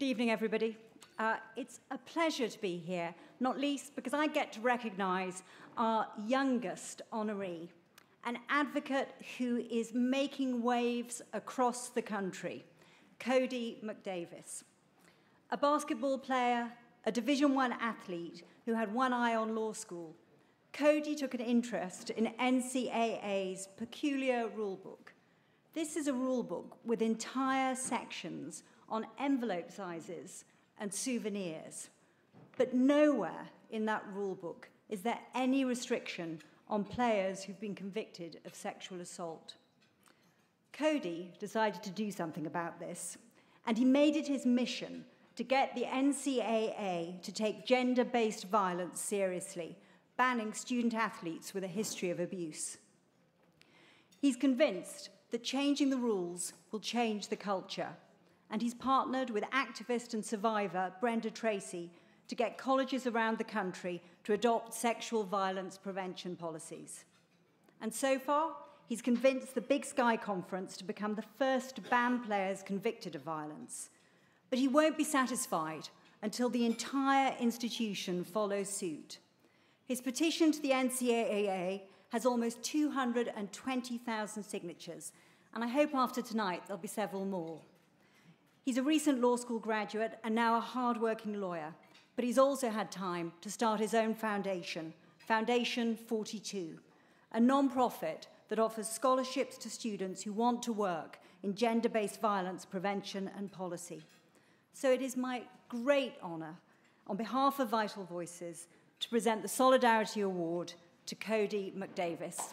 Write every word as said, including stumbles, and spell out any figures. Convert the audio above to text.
Good evening, everybody. Uh, it's a pleasure to be here, not least because I get to recognise our youngest honoree, an advocate who is making waves across the country, Cody McDavis. A basketball player, a Division one athlete who had one eye on law school, Cody took an interest in N C A A's peculiar rulebook. This is a rulebook with entire sections on envelope sizes and souvenirs. But nowhere in that rulebook is there any restriction on players who've been convicted of sexual assault. Cody decided to do something about this, and he made it his mission to get the N C A A to take gender-based violence seriously, banning student athletes with a history of abuse. He's convinced that changing the rules will change the culture, and he's partnered with activist and survivor Brenda Tracy to get colleges around the country to adopt sexual violence prevention policies. And so far, he's convinced the Big Sky Conference to become the first to ban players convicted of violence. But he won't be satisfied until the entire institution follows suit. His petition to the N C A A has almost two hundred twenty thousand signatures, and I hope after tonight there'll be several more. He's a recent law school graduate and now a hard-working lawyer, but he's also had time to start his own foundation, Foundation forty-two, a non-profit that offers scholarships to students who want to work in gender-based violence prevention and policy. So it is my great honour, on behalf of Vital Voices, to present the Solidarity Award to Cody McDavis.